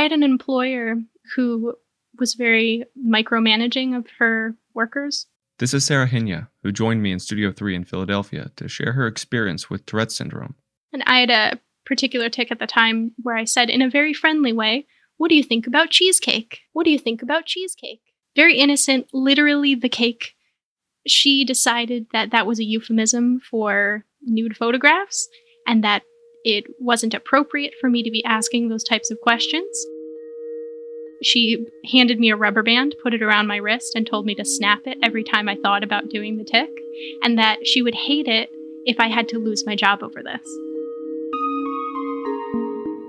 I had an employer who was very micromanaging of her workers. This is Sarah Henya, who joined me in Studio 3 in Philadelphia to share her experience with Tourette's syndrome. And I had a particular tick at the time where I said, in a very friendly way, "What do you think about cheesecake? What do you think about cheesecake?" Very innocent, literally the cake. She decided that that was a euphemism for nude photographs and that it wasn't appropriate for me to be asking those types of questions. She handed me a rubber band, put it around my wrist, and told me to snap it every time I thought about doing the tick, and that she would hate it if I had to lose my job over this.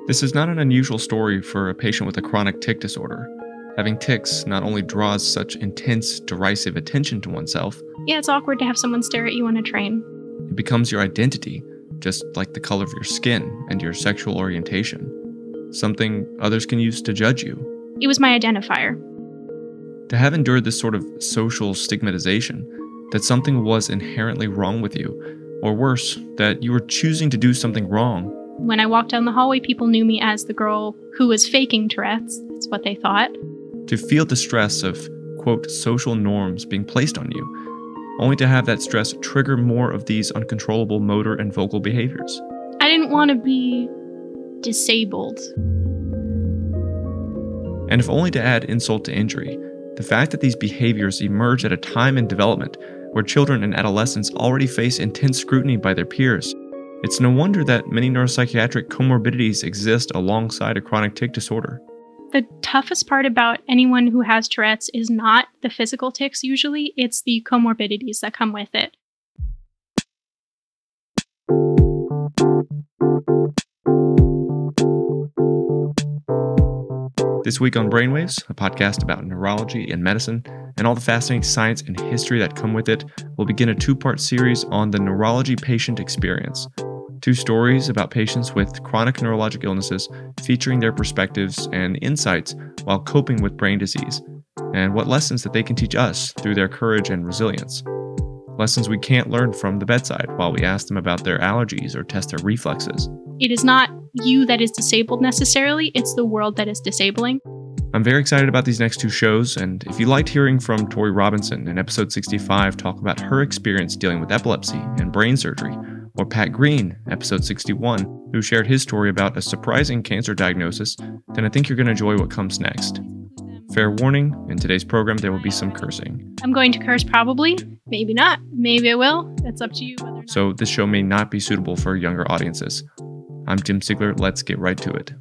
This is not an unusual story for a patient with a chronic tic disorder. Having tics not only draws such intense, derisive attention to oneself. Yeah, it's awkward to have someone stare at you on a train. It becomes your identity, just like the color of your skin and your sexual orientation, something others can use to judge you. It was my identifier. To have endured this sort of social stigmatization, that something was inherently wrong with you, or worse, that you were choosing to do something wrong. When I walked down the hallway, people knew me as the girl who was faking Tourette's. That's what they thought. To feel the stress of, quote, social norms being placed on you, only to have that stress trigger more of these uncontrollable motor and vocal behaviors. I didn't want to be disabled. And if only to add insult to injury, the fact that these behaviors emerge at a time in development where children and adolescents already face intense scrutiny by their peers, it's no wonder that many neuropsychiatric comorbidities exist alongside a chronic tic disorder. The toughest part about anyone who has Tourette's is not the physical tics usually, it's the comorbidities that come with it. This week on Brainwaves, a podcast about neurology and medicine, and all the fascinating science and history that come with it, we'll begin a two-part series on the neurology patient experience. Two stories about patients with chronic neurologic illnesses featuring their perspectives and insights while coping with brain disease, and what lessons that they can teach us through their courage and resilience. Lessons we can't learn from the bedside while we ask them about their allergies or test their reflexes. It is not you that is disabled necessarily, it's the world that is disabling. I'm very excited about these next two shows, and if you liked hearing from Tori Robinson in episode 65 talk about her experience dealing with epilepsy and brain surgery, or Pat Green, episode 61, who shared his story about a surprising cancer diagnosis, then I think you're going to enjoy what comes next. Fair warning, in today's program there will be some cursing. I'm going to curse probably, maybe not, maybe I will, that's up to you. Whether or not. So this show may not be suitable for younger audiences. I'm Jim Sigler. Let's get right to it.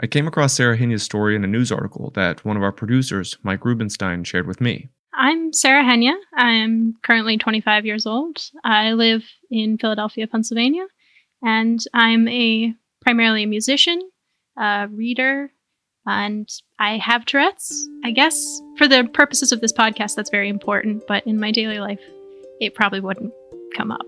I came across Sarah Henya's story in a news article that one of our producers, Mike Rubenstein, shared with me. I'm Sarah Henya. I'm currently 25 years old. I live in Philadelphia, Pennsylvania, and I'm primarily a musician, a reader, and I have Tourette's. I guess for the purposes of this podcast, that's very important, but in my daily life, it probably wouldn't come up.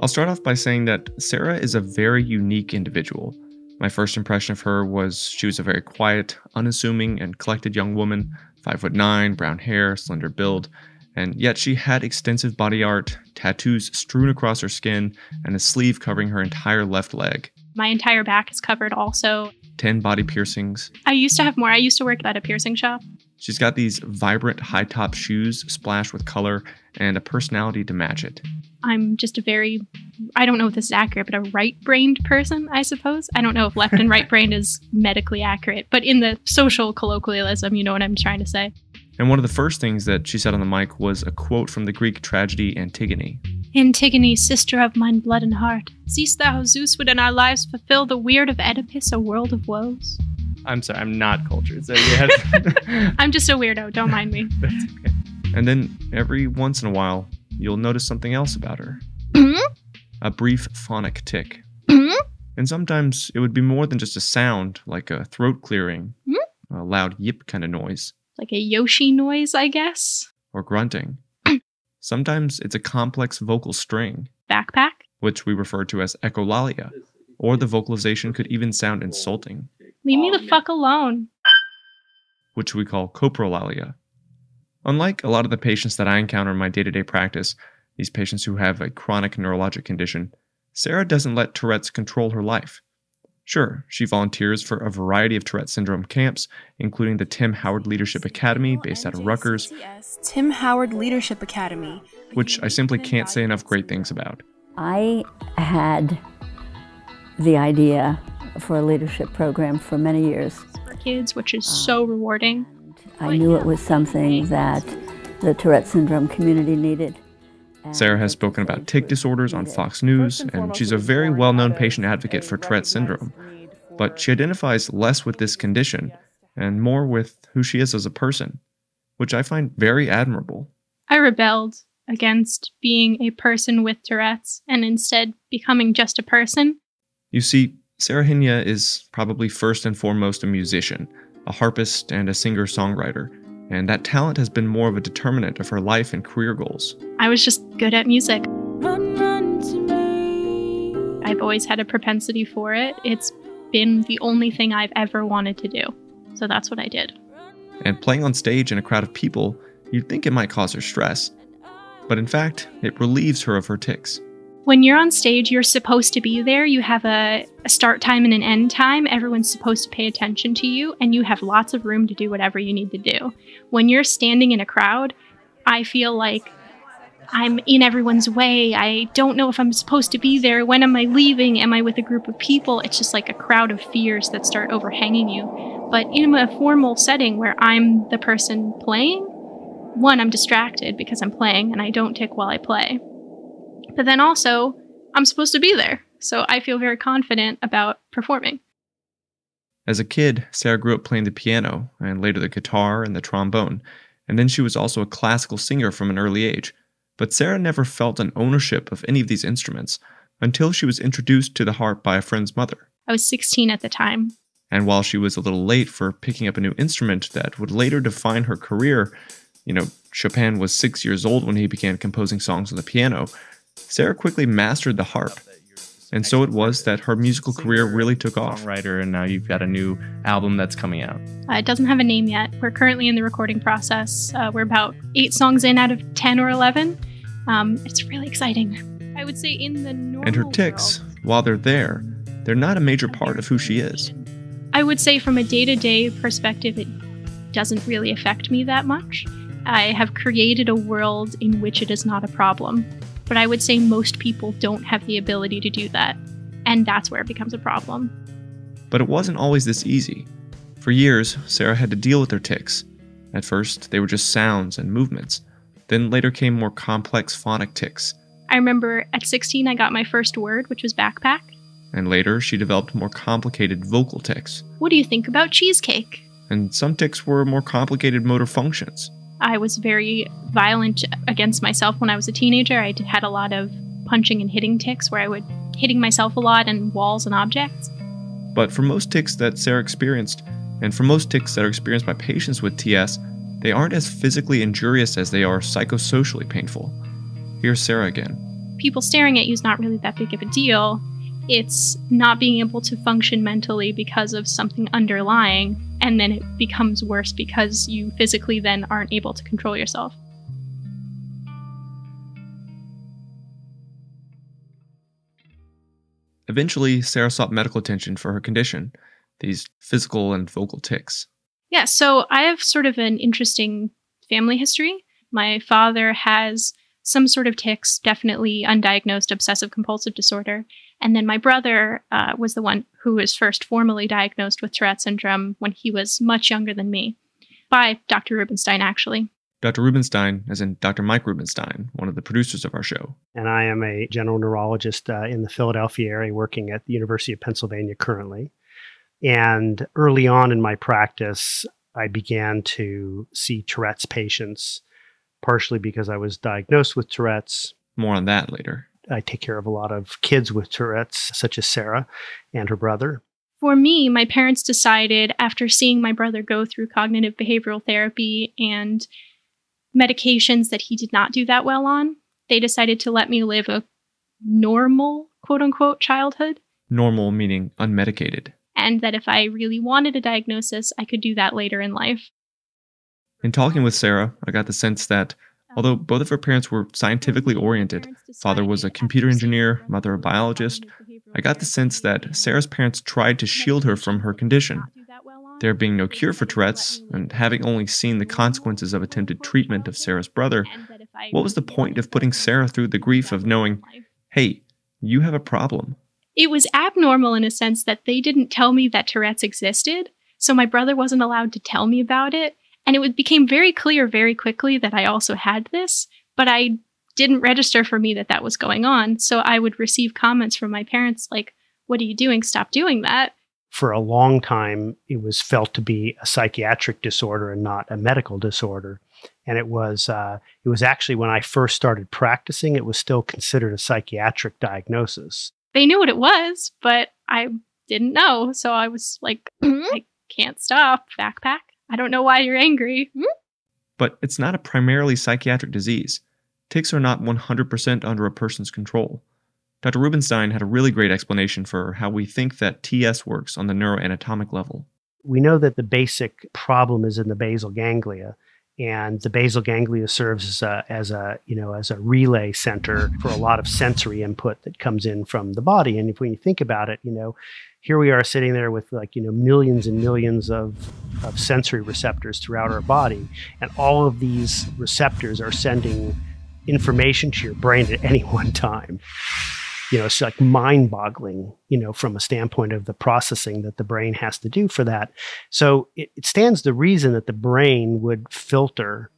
I'll start off by saying that Sarah is a very unique individual. My first impression of her was she was a very quiet, unassuming, and collected young woman, 5'9", brown hair, slender build, and yet she had extensive body art, tattoos strewn across her skin, and a sleeve covering her entire left leg. My entire back is covered also. 10 body piercings. I used to have more. I used to work at a piercing shop. She's got these vibrant high-top shoes splashed with color and a personality to match it. I'm just a very, I don't know if this is accurate, but a right-brained person, I suppose. I don't know if left and right-brained is medically accurate, but in the social colloquialism, you know what I'm trying to say. And one of the first things that she said on the mic was a quote from the Greek tragedy Antigone. Antigone, sister of mine blood and heart, seest thou how Zeus would in our lives fulfill the weird of Oedipus, a world of woes? I'm sorry, I'm not cultured. So you have to... I'm just a weirdo. Don't mind me. That's okay. And then every once in a while, you'll notice something else about her. A brief phonic tick. And sometimes it would be more than just a sound, like a throat clearing, a loud yip kind of noise. Like a Yoshi noise, I guess. Or grunting. Sometimes it's a complex vocal string. Backpack. Which we refer to as echolalia. Or the vocalization could even sound insulting. Leave me the fuck alone. Which we call coprolalia. Unlike a lot of the patients that I encounter in my day-to-day practice, these patients who have a chronic neurologic condition, Sarah doesn't let Tourette's control her life. Sure, she volunteers for a variety of Tourette syndrome camps, including the Tim Howard Leadership Academy based out of Rutgers, Tim Howard Leadership Academy, which I simply can't say enough great things about. I had the idea for a leadership program for many years. For kids, which is so rewarding. I knew it was something that the Tourette syndrome community needed. Sarah has spoken about tic disorders on Fox News, and she's a very well-known patient advocate for Tourette syndrome. But she identifies less with this condition and more with who she is as a person, which I find very admirable. I rebelled against being a person with Tourette's and instead becoming just a person. You see, Sarah Hinya is probably first and foremost a musician, a harpist, and a singer-songwriter. And that talent has been more of a determinant of her life and career goals. I was just good at music. Run, run to me. I've always had a propensity for it. It's been the only thing I've ever wanted to do. So that's what I did. And playing on stage in a crowd of people, you'd think it might cause her stress. But in fact, it relieves her of her tics. When you're on stage, you're supposed to be there. You have a start time and an end time. Everyone's supposed to pay attention to you, and you have lots of room to do whatever you need to do. When you're standing in a crowd, I feel like I'm in everyone's way. I don't know if I'm supposed to be there. When am I leaving? Am I with a group of people? It's just like a crowd of fears that start overhanging you. But in a formal setting where I'm the person playing, one, I'm distracted because I'm playing, and I don't tick while I play. But then also, I'm supposed to be there, so I feel very confident about performing. As a kid, Sarah grew up playing the piano, and later the guitar and the trombone, and then she was also a classical singer from an early age. But Sarah never felt an ownership of any of these instruments until she was introduced to the harp by a friend's mother. I was 16 at the time. And while she was a little late for picking up a new instrument that would later define her career, you know, Chopin was 6 years old when he began composing songs on the piano, Sarah quickly mastered the harp, and so it was that her musical career really took off. Songwriter, and now you've got a new album that's coming out. It doesn't have a name yet. We're currently in the recording process. We're about 8 songs in out of 10 or 11. It's really exciting. I would say in the normal And her tics, world, while they're there, they're not a major part of who she is. I would say from a day-to-day perspective, it doesn't really affect me that much. I have created a world in which it is not a problem. But I would say most people don't have the ability to do that, and that's where it becomes a problem. But it wasn't always this easy. For years, Sarah had to deal with her tics. At first, they were just sounds and movements. Then later came more complex phonic tics. I remember at 16, I got my first word, which was backpack. And later, she developed more complicated vocal tics. What do you think about cheesecake? And some tics were more complicated motor functions. I was very violent against myself when I was a teenager. I had a lot of punching and hitting tics where I would hitting myself a lot and walls and objects. But for most tics that Sarah experienced, and for most tics that are experienced by patients with TS, they aren't as physically injurious as they are psychosocially painful. Here's Sarah again. People staring at you is not really that big of a deal. It's not being able to function mentally because of something underlying, and then it becomes worse because you physically then aren't able to control yourself. Eventually, Sarah sought medical attention for her condition, these physical and vocal tics. Yeah, so I have sort of an interesting family history. My father has some sort of tics, definitely undiagnosed obsessive-compulsive disorder. And then my brother was the one who was first formally diagnosed with Tourette syndrome when he was much younger than me, by Dr. Rubenstein, actually. Dr. Rubenstein, as in Dr. Mike Rubenstein, one of the producers of our show. And I am a general neurologist in the Philadelphia area working at the University of Pennsylvania currently. And early on in my practice, I began to see Tourette's patients, partially because I was diagnosed with Tourette's. More on that later. I take care of a lot of kids with Tourette's, such as Sarah and her brother. For me, my parents decided after seeing my brother go through cognitive behavioral therapy and medications that he did not do that well on, they decided to let me live a normal, quote-unquote, childhood. Normal meaning unmedicated. And that if I really wanted a diagnosis, I could do that later in life. In talking with Sarah, I got the sense that Although both of her parents were scientifically oriented, father was a computer engineer, mother a biologist, I got the sense that Sarah's parents tried to shield her from her condition. There being no cure for Tourette's, and having only seen the consequences of attempted treatment of Sarah's brother, what was the point of putting Sarah through the grief of knowing, hey, you have a problem? It was abnormal in a sense that they didn't tell me that Tourette's existed, so my brother wasn't allowed to tell me about it, and it became very clear very quickly that I also had this, but I didn't register for me that that was going on, so I would receive comments from my parents like, what are you doing? Stop doing that. For a long time, it was felt to be a psychiatric disorder and not a medical disorder. And it was actually when I first started practicing, it was still considered a psychiatric diagnosis. They knew what it was, but I didn't know. So I was like, I can't stop, backpack. I don't know why you're angry. But it's not a primarily psychiatric disease. Tics are not 100% under a person's control. Dr. Rubinstein had a really great explanation for how we think that TS works on the neuroanatomic level. We know that the basic problem is in the basal ganglia, and the basal ganglia serves as a relay center for a lot of sensory input that comes in from the body. And if when you think about it, here we are sitting there with millions and millions of sensory receptors throughout our body, and all of these receptors are sending information to your brain at any one time. It's like mind-boggling, from a standpoint of the processing that the brain has to do for that. So it stands to reason that the brain would filter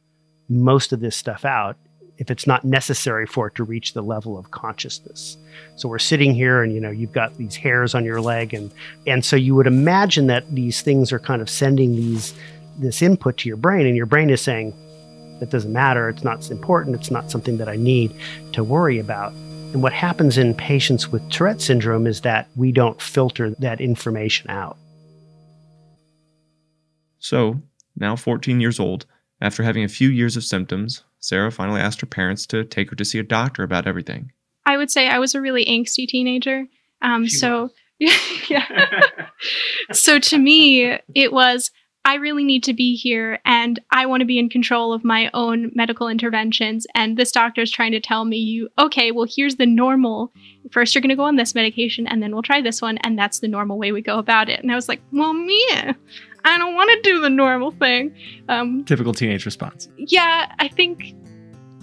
most of this stuff out if it's not necessary for it to reach the level of consciousness. So we're sitting here and, you've got these hairs on your leg. And so you would imagine that these things are kind of sending this input to your brain, and your brain is saying, that doesn't matter. It's not important. It's not something that I need to worry about. And what happens in patients with Tourette syndrome is that we don't filter that information out. So, now 14 years old, after having a few years of symptoms, Sarah finally asked her parents to take her to see a doctor about everything. I would say I was a really angsty teenager. So to me, it was, I really need to be here, and I want to be in control of my own medical interventions, and this doctor's trying to tell me, okay, well, here's the normal. First, you're going to go on this medication, and then we'll try this one, and that's the normal way we go about it. And I was like, well, meh, I don't want to do the normal thing. Typical teenage response. Yeah, I think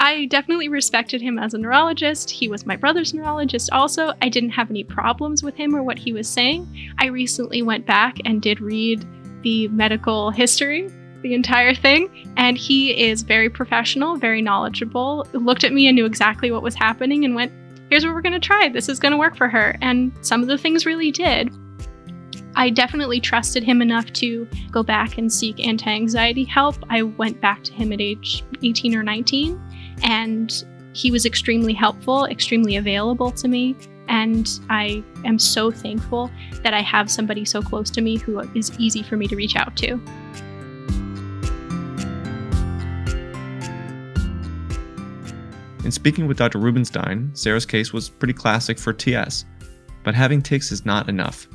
I definitely respected him as a neurologist. He was my brother's neurologist also. I didn't have any problems with him or what he was saying. I recently went back and did read the medical history, the entire thing. And he is very professional, very knowledgeable, looked at me and knew exactly what was happening and went, here's what we're going to try. This is going to work for her. And some of the things really did. I definitely trusted him enough to go back and seek anti-anxiety help. I went back to him at age 18 or 19, and he was extremely helpful, extremely available to me. And I am so thankful that I have somebody so close to me who is easy for me to reach out to. In speaking with Dr. Rubinstein, Sarah's case was pretty classic for TS. But having tics is not enough.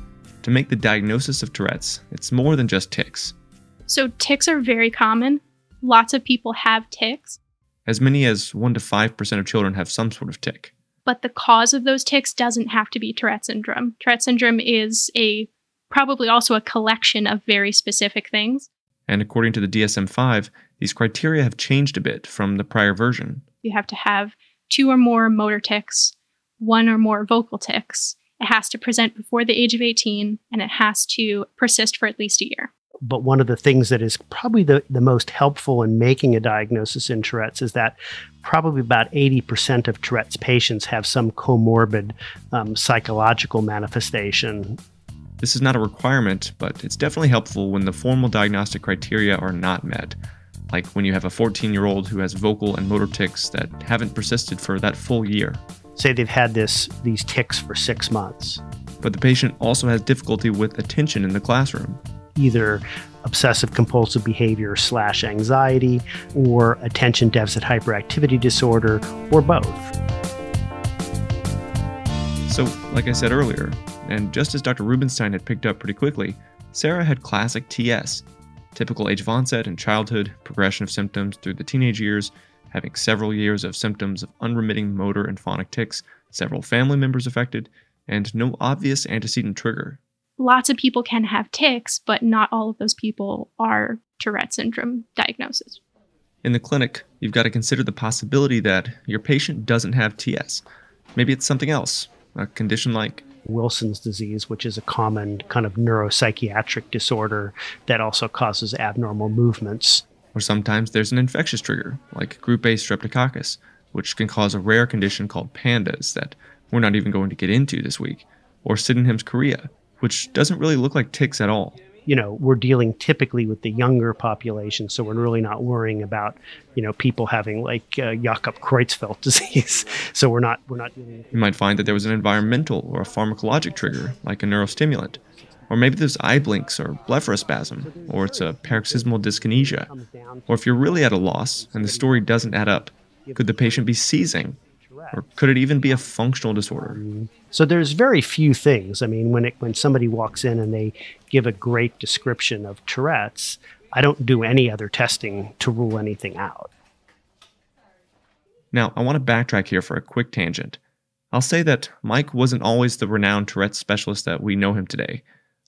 To make the diagnosis of Tourette's, it's more than just tics. So tics are very common. Lots of people have tics. As many as 1 to 5% of children have some sort of tic. But the cause of those tics doesn't have to be Tourette's syndrome. Tourette's syndrome is probably also a collection of very specific things. And according to the DSM-5, these criteria have changed a bit from the prior version. You have to have 2 or more motor tics, 1 or more vocal tics. It has to present before the age of 18, and it has to persist for at least a year. But one of the things that is probably the most helpful in making a diagnosis in Tourette's is that probably about 80% of Tourette's patients have some comorbid psychological manifestation. This is not a requirement, but it's definitely helpful when the formal diagnostic criteria are not met, like when you have a 14-year-old who has vocal and motor tics that haven't persisted for that full year. Say they've had these tics for 6 months. But the patient also has difficulty with attention in the classroom. Either obsessive-compulsive behavior / anxiety, or attention deficit hyperactivity disorder, or both. So, like I said earlier, and just as Dr. Rubinstein had picked up pretty quickly, Sarah had classic TS. Typical age of onset in childhood, progression of symptoms through the teenage years, having several years of symptoms of unremitting motor and phonic tics, several family members affected, and no obvious antecedent trigger. Lots of people can have tics, but not all of those people are Tourette syndrome diagnosis. In the clinic, you've got to consider the possibility that your patient doesn't have TS. Maybe it's something else, a condition like Wilson's disease, which is a common kind of neuropsychiatric disorder that also causes abnormal movements. Or sometimes there's an infectious trigger, like group A streptococcus, which can cause a rare condition called PANDAS that we're not even going to get into this week, or Sydenham's chorea, which doesn't really look like tics at all. You know, we're dealing typically with the younger population, so we're really not worrying about, you know, people having like Jakob Creutzfeldt disease. So we're not dealing with. You might find that there was an environmental or a pharmacologic trigger, like a neurostimulant. Or maybe there's eye blinks or blepharospasm, or it's a paroxysmal dyskinesia. Or if you're really at a loss and the story doesn't add up, could the patient be seizing? Or could it even be a functional disorder? So there's very few things. I mean, when somebody walks in and they give a great description of Tourette's, I don't do any other testing to rule anything out. Now, I want to backtrack here for a quick tangent. I'll say that Mike wasn't always the renowned Tourette's specialist that we know him today.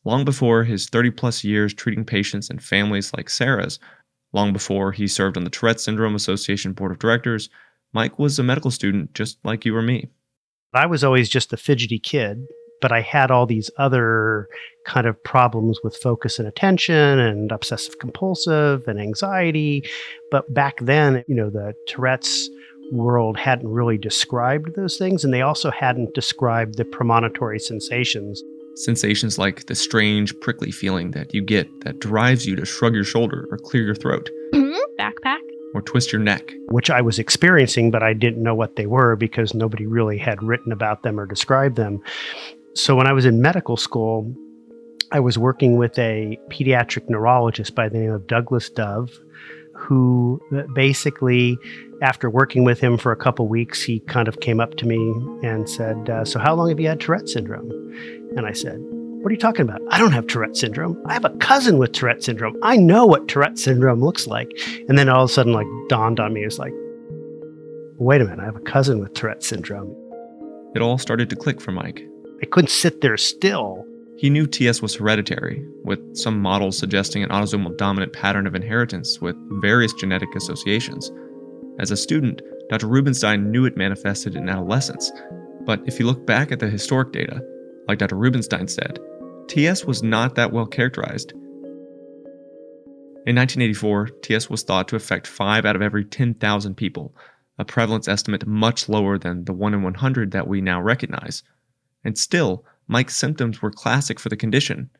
Long before his 30-plus years treating patients and families like Sarah's, long before he served on the Tourette Syndrome Association Board of Directors, Mike was a medical student just like you or me. I was always just a fidgety kid, but I had all these other kind of problems with focus and attention and obsessive compulsive and anxiety. But back then, you know, the Tourette's world hadn't really described those things, and they also hadn't described the premonitory sensations. Sensations like the strange prickly feeling that you get that drives you to shrug your shoulder or clear your throat. Backpack. Or twist your neck. Which I was experiencing, but I didn't know what they were because nobody really had written about them or described them. So when I was in medical school, I was working with a pediatric neurologist by the name of Douglas Dove, who basically, after working with him for a couple weeks, he kind of came up to me and said, so how long have you had Tourette syndrome? And I said, what are you talking about? I don't have Tourette syndrome. I have a cousin with Tourette syndrome. I know what Tourette syndrome looks like. And then all of a sudden, like, dawned on me. It was like, wait a minute, I have a cousin with Tourette syndrome. It all started to click for Mike. I couldn't sit there still. He knew TS was hereditary, with some models suggesting an autosomal dominant pattern of inheritance with various genetic associations. As a student, Dr. Rubinstein knew it manifested in adolescence. But if you look back at the historic data, like Dr. Rubinstein said, TS was not that well characterized. In 1984, TS was thought to affect 5 out of every 10,000 people, a prevalence estimate much lower than the 1 in 100 that we now recognize. And still, Mike's symptoms were classic for the condition,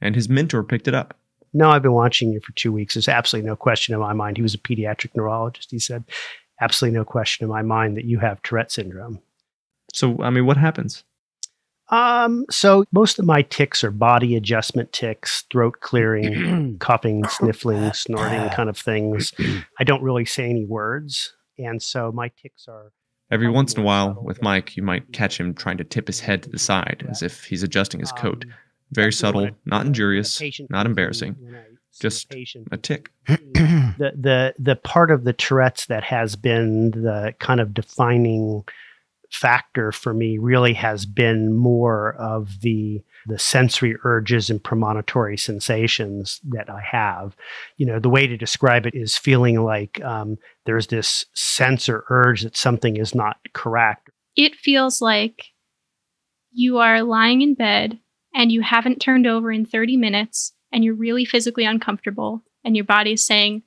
and his mentor picked it up. No, I've been watching you for 2 weeks. There's absolutely no question in my mind. He was a pediatric neurologist. He said, absolutely no question in my mind that you have Tourette syndrome. So, I mean, what happens? So most of my tics are body adjustment tics, throat clearing, coughing, sniffling, snorting kind of things. I don't really say any words. And so my tics are... Every once in a while, with Mike, you might catch him trying to tip his head to the side as if he's adjusting his coat. Very subtle, not injurious, not embarrassing. Just a tick. The part of the Tourette's that has been the kind of defining factor for me really has been more of the sensory urges and premonitory sensations that I have. You know, the way to describe it is feeling like there's this sense or urge that something is not correct. It feels like you are lying in bed and you haven't turned over in 30 minutes and you're really physically uncomfortable and your body is saying,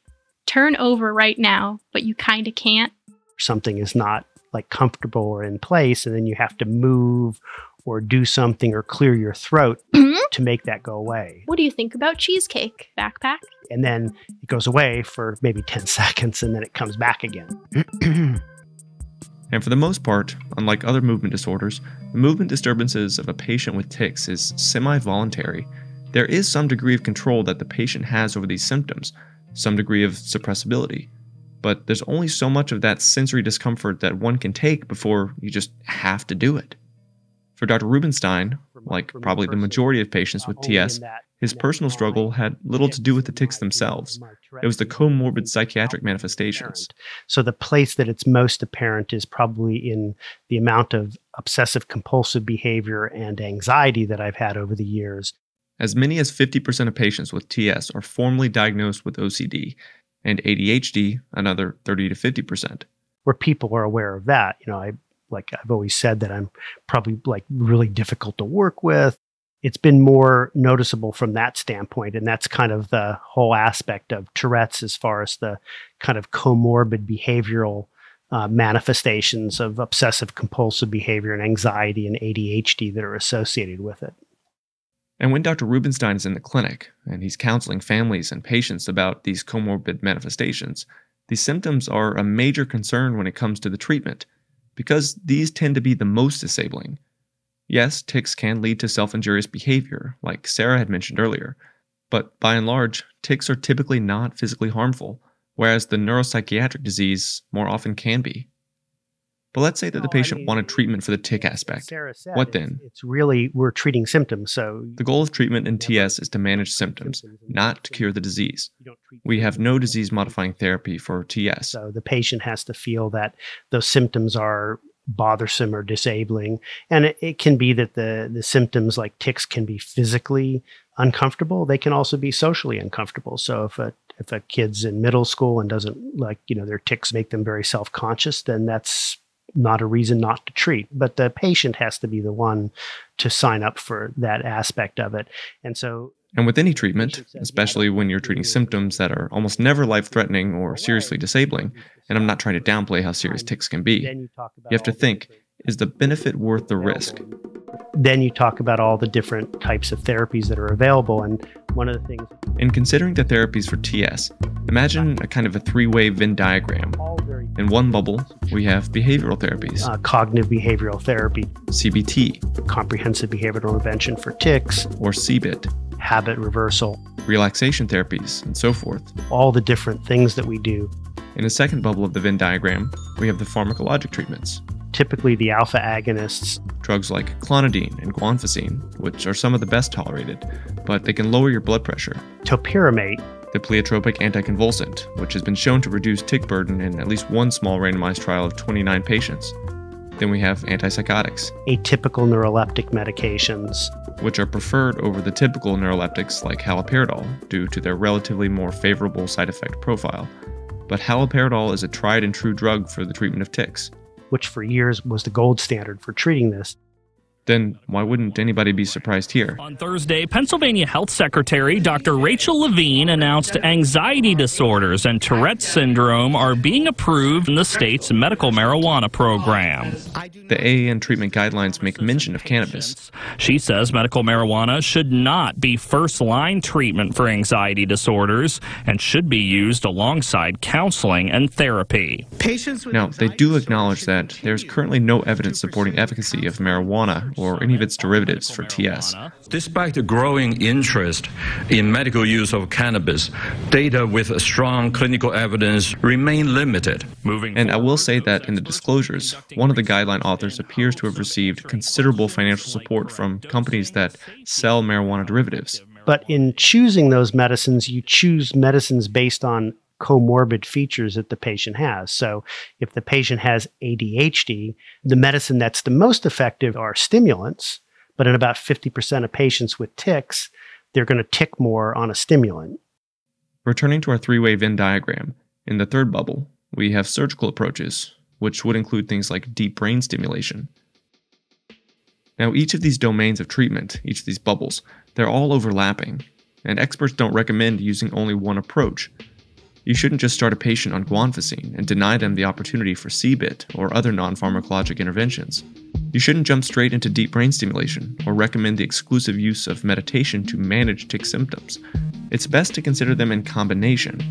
turn over right now, but you kind of can't. Something is not like comfortable or in place, and then you have to move or do something or clear your throat to make that go away. What do you think about cheesecake, backpack? And then it goes away for maybe 10 seconds and then it comes back again. And for the most part, unlike other movement disorders, the movement disturbances of a patient with tics is semi-voluntary. There is some degree of control that the patient has over these symptoms, some degree of suppressibility. But there's only so much of that sensory discomfort that one can take before you just have to do it. For Dr. Rubinstein, like probably the majority of patients with TS, His personal struggle had little to do with the tics themselves. It was the comorbid psychiatric manifestations. So the place that it's most apparent is probably in the amount of obsessive-compulsive behavior and anxiety that I've had over the years. As many as 50% of patients with TS are formally diagnosed with OCD, and ADHD, another 30 to 50%. Where people are aware of that. You know, I've always said that I'm probably really difficult to work with. It's been more noticeable from that standpoint. And that's kind of the whole aspect of Tourette's as far as the kind of comorbid behavioral manifestations of obsessive compulsive behavior and anxiety and ADHD that are associated with it. And when Dr. Rubenstein is in the clinic and he's counseling families and patients about these comorbid manifestations, these symptoms are a major concern when it comes to the treatment, because these tend to be the most disabling. Yes, tics can lead to self-injurious behavior, like Sarah had mentioned earlier, but by and large, tics are typically not physically harmful, whereas the neuropsychiatric disease more often can be. But let's say that the patient wanted treatment for the tic aspect. What then? It's really, we're treating symptoms, so... The goal of treatment in TS is to manage symptoms, not to cure the disease. We have no disease-modifying therapy for TS. So the patient has to feel that those symptoms are bothersome or disabling. And it can be that the symptoms like tics can be physically uncomfortable. They can also be socially uncomfortable. So if a kid's in middle school and doesn't like, you know, their tics make them very self-conscious, then that's not a reason not to treat, but the patient has to be the one to sign up for that aspect of it. And with any treatment, especially when you're treating symptoms that are almost never life-threatening or seriously disabling, and I'm not trying to downplay how serious tics can be, you have to think, is the benefit worth the risk? Then you talk about all the different types of therapies that are available, and one of the things... In considering the therapies for TS, imagine a kind of a three-way Venn diagram. In one bubble, we have behavioral therapies. Cognitive behavioral therapy. CBT. Comprehensive behavioral intervention for tics. Or CBIT. Habit reversal. Relaxation therapies, and so forth. All the different things that we do. In a second bubble of the Venn diagram, we have the pharmacologic treatments. Typically the alpha agonists. Drugs like clonidine and guanfacine, which are some of the best tolerated, but they can lower your blood pressure. Topiramate. The pleiotropic anticonvulsant, which has been shown to reduce tic burden in at least one small randomized trial of 29 patients. Then we have antipsychotics. Atypical neuroleptic medications. Which are preferred over the typical neuroleptics like haloperidol due to their relatively more favorable side effect profile. But haloperidol is a tried and true drug for the treatment of tics. Which for years was the gold standard for treating this. Then why wouldn't anybody be surprised here? On Thursday, Pennsylvania Health Secretary Dr. Rachel Levine announced anxiety disorders and Tourette's syndrome are being approved in the state's medical marijuana program. The AAN treatment guidelines make mention of cannabis. She says medical marijuana should not be first-line treatment for anxiety disorders and should be used alongside counseling and therapy. Now, they do acknowledge that there's currently no evidence supporting efficacy of marijuana or any of its derivatives for TS. Despite the growing interest in medical use of cannabis, data with strong clinical evidence remain limited. And I will say that in the disclosures, one of the guideline authors appears to have received considerable financial support from companies that sell marijuana derivatives. But in choosing those medicines, you choose medicines based on comorbid features that the patient has. So if the patient has ADHD, the medicine that's the most effective are stimulants, but in about 50% of patients with tics, they're going to tic more on a stimulant. Returning to our three-way Venn diagram, in the third bubble, we have surgical approaches, which would include things like deep brain stimulation. Now, each of these domains of treatment, each of these bubbles, they're all overlapping, and experts don't recommend using only one approach. You shouldn't just start a patient on guanfacine and deny them the opportunity for CBIT or other non-pharmacologic interventions. You shouldn't jump straight into deep brain stimulation or recommend the exclusive use of meditation to manage tic symptoms. It's best to consider them in combination,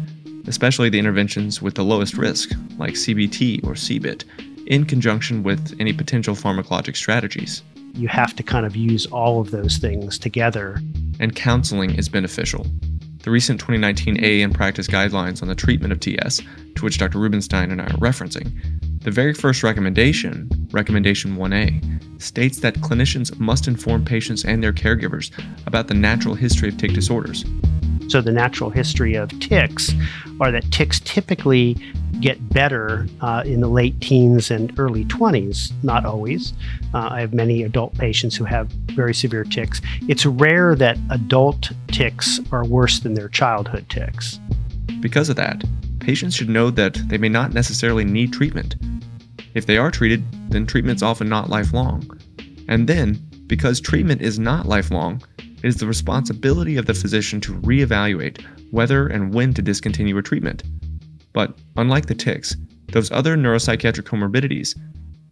especially the interventions with the lowest risk, like CBT or CBIT, in conjunction with any potential pharmacologic strategies. You have to kind of use all of those things together. And counseling is beneficial. The recent 2019 AAN practice guidelines on the treatment of TS, to which Dr. Rubenstein and I are referencing, the very first recommendation Recommendation 1A, states that clinicians must inform patients and their caregivers about the natural history of tic disorders. So the natural history of tics are that tics typically get better in the late teens and early 20s, not always. I have many adult patients who have very severe tics. It's rare that adult tics are worse than their childhood tics. Because of that, patients should know that they may not necessarily need treatment. If they are treated, then treatment's often not lifelong. And then, because treatment is not lifelong, it is the responsibility of the physician to reevaluate whether and when to discontinue a treatment. But unlike the tics, those other neuropsychiatric comorbidities,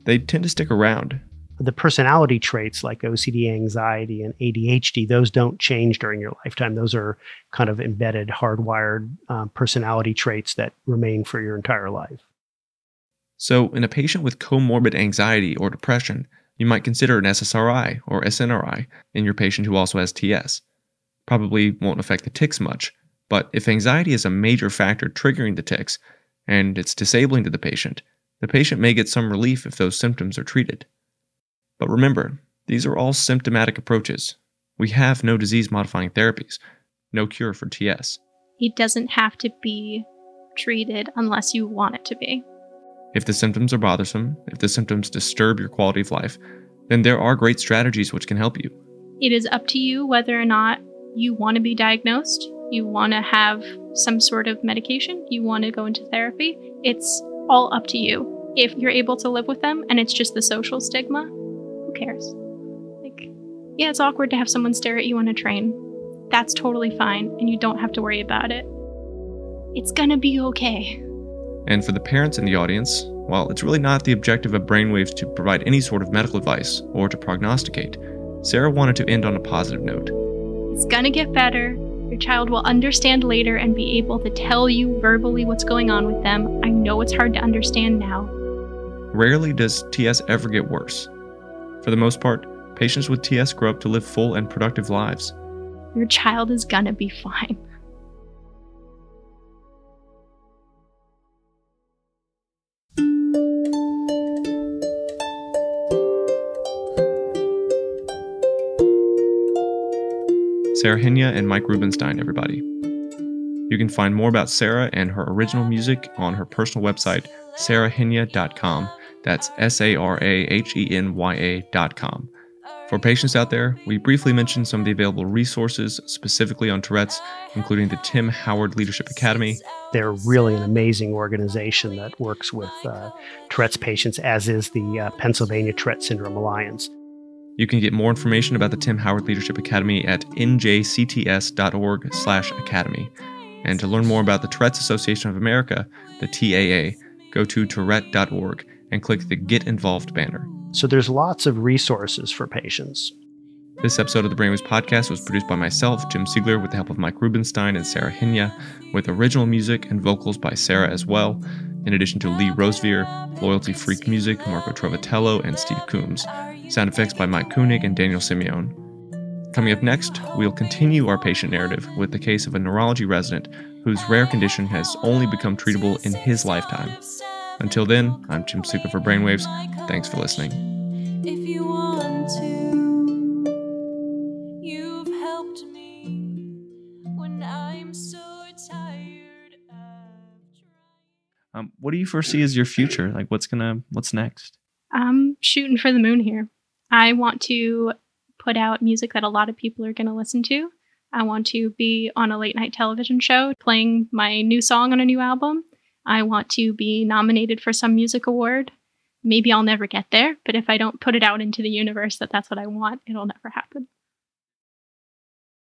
they tend to stick around. The personality traits like OCD, anxiety, and ADHD, those don't change during your lifetime. Those are kind of embedded, hardwired personality traits that remain for your entire life. So in a patient with comorbid anxiety or depression, you might consider an SSRI or SNRI in your patient who also has TS. Probably won't affect the tics much, but if anxiety is a major factor triggering the tics and it's disabling to the patient may get some relief if those symptoms are treated. But remember, these are all symptomatic approaches. We have no disease-modifying therapies, no cure for TS. It doesn't have to be treated unless you want it to be. If the symptoms are bothersome, if the symptoms disturb your quality of life, then there are great strategies which can help you. It is up to you whether or not you want to be diagnosed, you want to have some sort of medication, you want to go into therapy. It's all up to you. If you're able to live with them and it's just the social stigma, who cares? Like, yeah, it's awkward to have someone stare at you on a train. That's totally fine, and you don't have to worry about it. It's gonna be okay. And for the parents in the audience, while it's really not the objective of Brainwaves to provide any sort of medical advice or to prognosticate, Sarah wanted to end on a positive note. It's gonna get better. Your child will understand later and be able to tell you verbally what's going on with them. I know it's hard to understand now. Rarely does TS ever get worse. For the most part, patients with TS grow up to live full and productive lives. Your child is gonna be fine. Sarah Henya and Mike Rubenstein, everybody. You can find more about Sarah and her original music on her personal website, sarahhenya.com. That's SARAHENYA.com. For patients out there, we briefly mentioned some of the available resources specifically on Tourette's, including the Tim Howard Leadership Academy. They're really an amazing organization that works with Tourette's patients, as is the Pennsylvania Tourette Syndrome Alliance. You can get more information about the Tim Howard Leadership Academy at njcts.org/academy. And to learn more about the Tourette's Association of America, the TAA, go to Tourette.org and click the Get Involved banner. So there's lots of resources for patients. This episode of the Brainwaves Podcast was produced by myself, Jim Siegler, with the help of Mike Rubenstein and Sarah Henya, with original music and vocals by Sarah as well, in addition to Lee Rosevere, Loyalty Freak Music, Marco Trovatello, and Steve Coombs. Sound effects by Mike Koenig and Daniel Simeone. Coming up next, we'll continue our patient narrative with the case of a neurology resident whose rare condition has only become treatable in his lifetime. Until then, I'm Jim Suka for Brainwaves. Thanks for listening. If you want to, you've helped me when I'm so tired of... What do you foresee as your future? Like, what's next? I'm shooting for the moon here. I want to put out music that a lot of people are going to listen to. I want to be on a late night television show playing my new song on a new album. I want to be nominated for some music award. Maybe I'll never get there, but if I don't put it out into the universe that that's what I want, it'll never happen.